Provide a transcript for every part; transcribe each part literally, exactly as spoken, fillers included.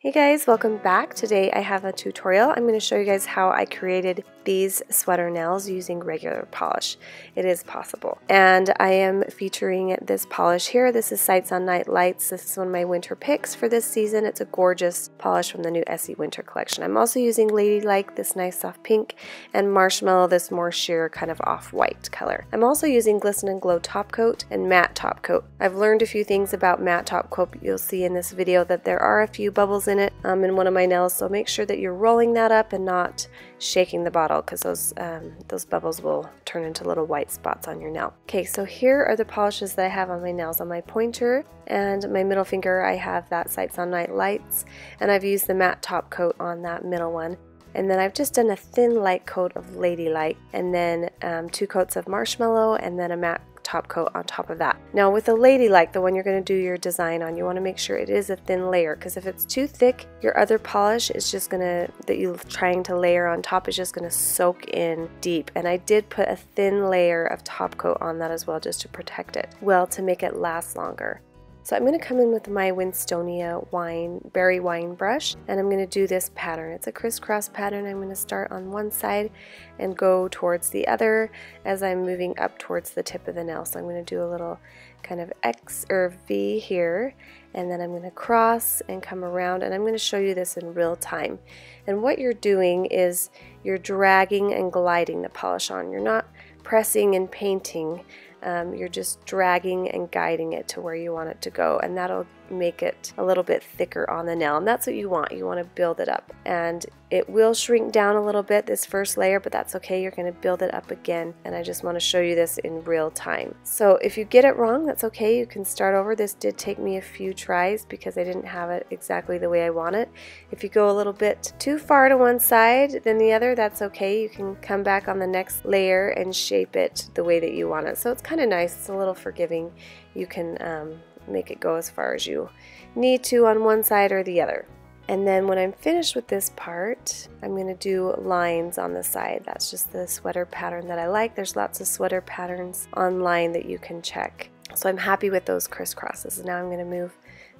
Hey guys, welcome back. Today I have a tutorial. I'm going to show you guys how I created these sweater nails using regular polish. It is possible. And I am featuring this polish here. This is Sights on Nightlights. This is one of my winter picks for this season. It's a gorgeous polish from the new Essie winter collection. I'm also using Ladylike, this nice soft pink, and Marshmallow, this more sheer kind of off-white color. I'm also using Glisten and Glow top coat and matte top coat. I've learned a few things about matte top coat. You'll see in this video that there are a few bubbles in it um, in one of my nails, so make sure that you're rolling that up and not shaking the bottle, because those um, those bubbles will turn into little white spots on your nail. Okay, so here are the polishes that I have on my nails. On my pointer and my middle finger I have that Sights on Night Lights, and I've used the matte top coat on that middle one. And then I've just done a thin light coat of Ladylike, and then um, two coats of Marshmallow, and then a matte top coat on top of that. Now with a Ladylike, the one you're going to do your design on, you want to make sure it is a thin layer, because if it's too thick, your other polish is just going to, that you're trying to layer on top, is just going to soak in deep. And I did put a thin layer of top coat on that as well, just to protect it well, to make it last longer. So I'm going to come in with my Winstonia wine, berry wine brush, and I'm going to do this pattern. It's a crisscross pattern. I'm going to start on one side and go towards the other as I'm moving up towards the tip of the nail. So I'm going to do a little kind of X or V here, and then I'm going to cross and come around, and I'm going to show you this in real time. And what you're doing is you're dragging and gliding the polish on. You're not pressing and painting. Um, you're just dragging and guiding it to where you want it to go, and that'll make it a little bit thicker on the nail, and that's what you want. You want to build it up, and it will shrink down a little bit, this first layer, but that's okay. You're going to build it up again, and I just want to show you this in real time. So if you get it wrong, that's okay. You can start over. This did take me a few tries because I didn't have it exactly the way I want it. If you go a little bit too far to one side than the other, that's okay. You can come back on the next layer and shape it the way that you want it. So it's kind of nice. It's a little forgiving. You can um, make it go as far as you need to on one side or the other. And then when I'm finished with this part, I'm going to do lines on the side. That's just the sweater pattern that I like. There's lots of sweater patterns online that you can check. So I'm happy with those crisscrosses. Now I'm going to move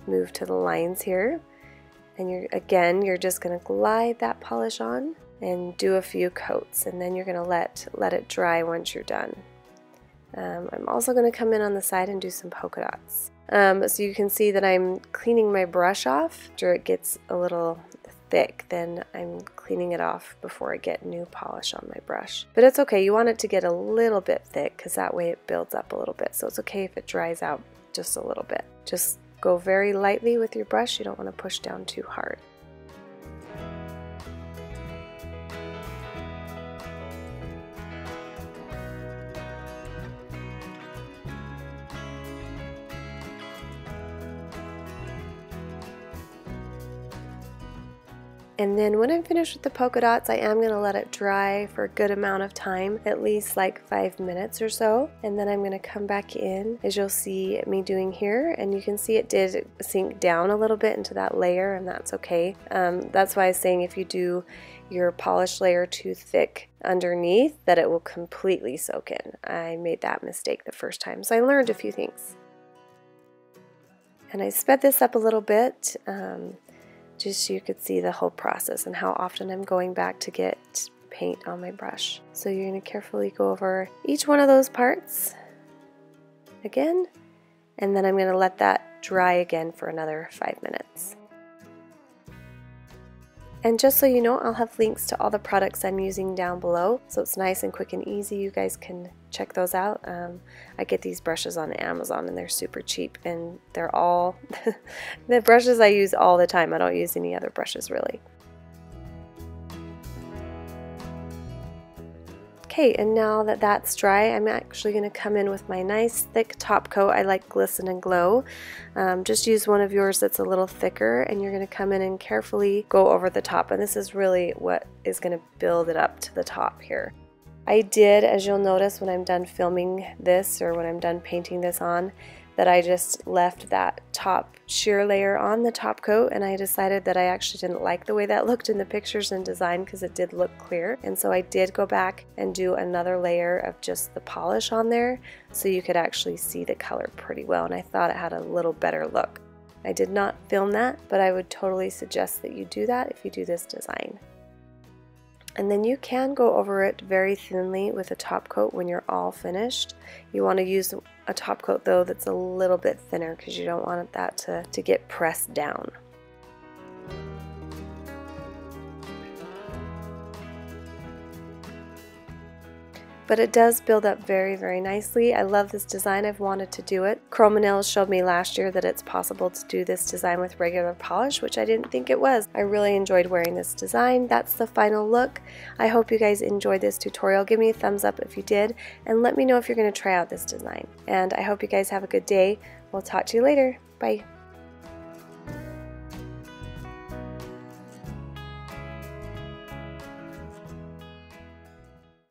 move to the lines here, and you're again you're just going to glide that polish on and do a few coats, and then you're going to let let it dry once you're done. Um, I'm also going to come in on the side and do some polka dots. Um, so you can see that I'm cleaning my brush off. After it gets a little thick, then I'm cleaning it off before I get new polish on my brush. But it's okay. You want it to get a little bit thick, because that way it builds up a little bit. So it's okay if it dries out just a little bit. Just go very lightly with your brush. You don't want to push down too hard. And then when I'm finished with the polka dots, I am going to let it dry for a good amount of time, at least like five minutes or so. And then I'm going to come back in, as you'll see me doing here. And you can see it did sink down a little bit into that layer, and that's okay. Um, that's why I was saying if you do your polish layer too thick underneath, that it will completely soak in. I made that mistake the first time, so I learned a few things. And I sped this up a little bit. Um, just so you could see the whole process and how often I'm going back to get paint on my brush. So you're going to carefully go over each one of those parts again, and then I'm going to let that dry again for another five minutes. And just so you know, I'll have links to all the products I'm using down below, so it's nice and quick and easy. You guys can check those out. Um, I get these brushes on Amazon, and they're super cheap, and they're all the brushes I use all the time. I don't use any other brushes really. Okay, and now that that's dry, I'm actually going to come in with my nice thick top coat. I like Glisten and Glow. Um, just use one of yours that's a little thicker, and you're going to come in and carefully go over the top. And this is really what is going to build it up to the top here. I did, as you'll notice when I'm done filming this, or when I'm done painting this on, that I just left that top sheer layer on the top coat, and I decided that I actually didn't like the way that looked in the pictures and design, because it did look clear. And so I did go back and do another layer of just the polish on there, so you could actually see the color pretty well, and I thought it had a little better look. I did not film that, but I would totally suggest that you do that if you do this design. And then you can go over it very thinly with a top coat when you're all finished. You want to use a top coat though that's a little bit thinner because you don't want that to, to get pressed down. But it does build up very, very nicely. I love this design, I've wanted to do it. Chrome Nails showed me last year that it's possible to do this design with regular polish, which I didn't think it was. I really enjoyed wearing this design. That's the final look. I hope you guys enjoyed this tutorial. Give me a thumbs up if you did, and let me know if you're gonna try out this design. And I hope you guys have a good day. We'll talk to you later, bye.